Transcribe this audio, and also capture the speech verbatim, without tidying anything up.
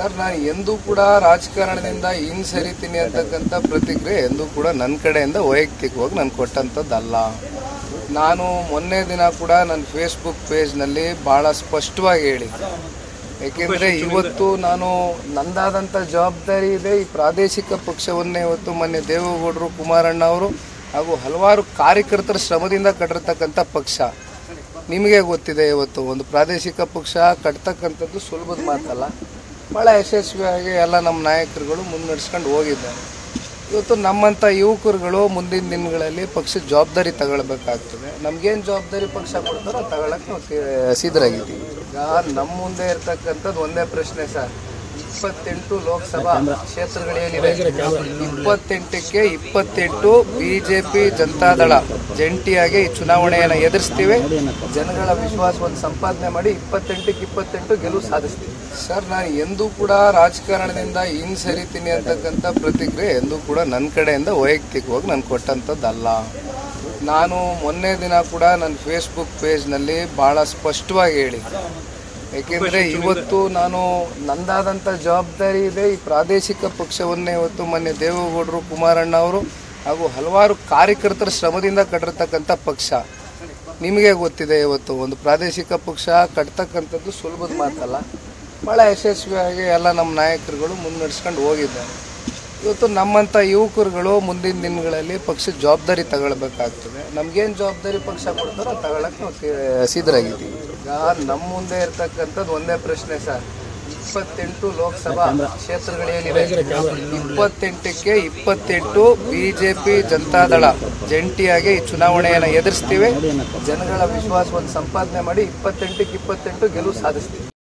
Sir, ನಾನು ಎಂದೂ ಕೂಡ ರಾಜಕಾರಣದಿಂದ ಹಿಂದೆ ಸರಿತೀನಿ ಅಂತಕ್ಕಂಥ ಪ್ರತಿಕ್ರಿಯೆ ಎಂದೂ ಕೂಡ ನನ್ನ ಕಡೆಯಿಂದ ವೈಯಕ್ತಿಕವಾಗಿ ನಾನು ಕೊಟ್ಟಂಥದ್ದಲ್ಲ. ನಾನು ಮೊನ್ನೆ ದಿನ ಕೂಡ ನನ್ನ ಫೇಸ್ಬುಕ್ ಪೇಜ್ನಲ್ಲಿ ಭಾಳ ಸ್ಪಷ್ಟವಾಗಿ ಹೇಳಿದ್ದೆ. ಏಕೆಂದರೆ ಇವತ್ತು ನಾನು ನಂದಾದಂಥ ಜವಾಬ್ದಾರಿ ಇದೆ. ಈ ಪ್ರಾದೇಶಿಕ ಪಕ್ಷವನ್ನೇ ಇವತ್ತು ಮೊನ್ನೆ ದೇವೇಗೌಡರು, ಕುಮಾರಣ್ಣ ಅವರು ಹಾಗೂ ಹಲವಾರು ಕಾರ್ಯಕರ್ತರ ಶ್ರಮದಿಂದ ಕಟ್ಟಿರ್ತಕ್ಕಂಥ ಪಕ್ಷ ನಿಮಗೆ ಗೊತ್ತಿದೆ. ಇವತ್ತು ಒಂದು ಪ್ರಾದೇಶಿಕ ಪಕ್ಷ ಕಟ್ತಕ್ಕಂಥದ್ದು ಸುಲಭದ ಮಾತಲ್ಲ. ಭಾಳ ಯಶಸ್ವಿಯಾಗಿ ಎಲ್ಲ ನಮ್ಮ ನಾಯಕರುಗಳು ಮುನ್ನಡೆಸ್ಕೊಂಡು ಹೋಗಿದ್ದಾರೆ. ಇವತ್ತು ನಮ್ಮಂಥ ಯುವಕರುಗಳು ಮುಂದಿನ ದಿನಗಳಲ್ಲಿ ಪಕ್ಷದ ಜವಾಬ್ದಾರಿ ತಗೊಳ್ಬೇಕಾಗ್ತದೆ. ನಮಗೇನು ಜವಾಬ್ದಾರಿ ಪಕ್ಷ ಕೊಡ್ತಾರೋ ತಗೊಳಕ್ಕೆ ನಾವು ಸಿದ್ಧರಾಗಿದ್ದೀವಿ. ಈಗ ನಮ್ಮ ಮುಂದೆ ಇರ್ತಕ್ಕಂಥದ್ದು ಒಂದೇ ಪ್ರಶ್ನೆ ಸರ್, ಇಪ್ಪತ್ತೆಂಟು ಲೋಕಸಭಾ ಕ್ಷೇತ್ರಗಳೇನಿವೆ, ಇಪ್ಪತ್ತೆಂಟಕ್ಕೆ ಇಪ್ಪತ್ತೆಂಟು ಬಿ ಜೆ ಪಿ ಜನತಾದಳ ಜಂಟಿಯಾಗಿ ಈ ಚುನಾವಣೆಯನ್ನು ಎದುರಿಸ್ತೀವಿ. ಜನಗಳ ವಿಶ್ವಾಸವನ್ನು ಸಂಪಾದನೆ ಮಾಡಿ ಇಪ್ಪತ್ತೆಂಟಕ್ಕೆ ಇಪ್ಪತ್ತೆಂಟು ಗೆಲುವು ಸಾಧಿಸ್ತೀವಿ. ಸರ್, ನಾನು ಎಂದೂ ಕೂಡ ರಾಜಕಾರಣದಿಂದ ಹಿಂದೆ ಸರಿತೀನಿ ಅಂತಕ್ಕಂಥ ಪ್ರತಿಕ್ರಿಯೆ ಎಂದೂ ಕೂಡ ನನ್ನ ಕಡೆಯಿಂದ ವೈಯಕ್ತಿಕವಾಗಿ ನಾನು ಕೊಟ್ಟಂಥದ್ದಲ್ಲ. ನಾನು ಮೊನ್ನೆ ದಿನ ಕೂಡ ನನ್ನ ಫೇಸ್ಬುಕ್ ಪೇಜ್ನಲ್ಲಿ ಭಾಳ ಸ್ಪಷ್ಟವಾಗಿ ಹೇಳಿದ್ದೆ. ಏಕೆಂದರೆ ಇವತ್ತು ನಾನು ನಂದಾದಂಥ ಜವಾಬ್ದಾರಿ ಇದೆ. ಈ ಪ್ರಾದೇಶಿಕ ಪಕ್ಷವನ್ನೇ ಇವತ್ತು ಮೊನ್ನೆ ದೇವೇಗೌಡರು, ಕುಮಾರಣ್ಣ ಅವರು ಹಾಗೂ ಹಲವಾರು ಕಾರ್ಯಕರ್ತರ ಶ್ರಮದಿಂದ ಕಟ್ಟಿರ್ತಕ್ಕಂಥ ಪಕ್ಷ ನಿಮಗೆ ಗೊತ್ತಿದೆ. ಇವತ್ತು ಒಂದು ಪ್ರಾದೇಶಿಕ ಪಕ್ಷ ಕಟ್ತಕ್ಕಂಥದ್ದು ಸುಲಭದ ಮಾತಲ್ಲ. ಭಾಳ ಯಶಸ್ವಿಯಾಗಿ ಎಲ್ಲ ನಮ್ಮ ನಾಯಕರುಗಳು ಮುನ್ನಡೆಸ್ಕೊಂಡು ಹೋಗಿದ್ದಾರೆ. ಇವತ್ತು ನಮ್ಮಂಥ ಯುವಕರುಗಳು ಮುಂದಿನ ದಿನಗಳಲ್ಲಿ ಪಕ್ಷದ ಜವಾಬ್ದಾರಿ ತಗೊಳ್ಬೇಕಾಗ್ತದೆ. ನಮಗೇನು ಜವಾಬ್ದಾರಿ ಪಕ್ಷ ಕೊಡ್ತಾರೋ ತಗೊಳಕ್ಕೆ ನಾವು ಸಿದ್ಧರಾಗಿದ್ದೀವಿ. ಈಗ ನಮ್ಮ ಮುಂದೆ ಇರ್ತಕ್ಕಂಥದ್ದು ಒಂದೇ ಪ್ರಶ್ನೆ ಸರ್, ಇಪ್ಪತ್ತೆಂಟು ಲೋಕಸಭಾ ಕ್ಷೇತ್ರಗಳೇನಿವೆ, ಇಪ್ಪತ್ತೆಂಟಕ್ಕೆ ಇಪ್ಪತ್ತೆಂಟು ಬಿ ಜೆ ಪಿ ಜನತಾದಳ ಜಂಟಿಯಾಗಿ ಈ ಚುನಾವಣೆಯನ್ನು ಎದುರಿಸ್ತೀವಿ. ಜನಗಳ ವಿಶ್ವಾಸವನ್ನು ಸಂಪಾದನೆ ಮಾಡಿ ಇಪ್ಪತ್ತೆಂಟಕ್ಕೆ ಇಪ್ಪತ್ತೆಂಟು ಗೆಲುವು ಸಾಧಿಸ್ತೀವಿ.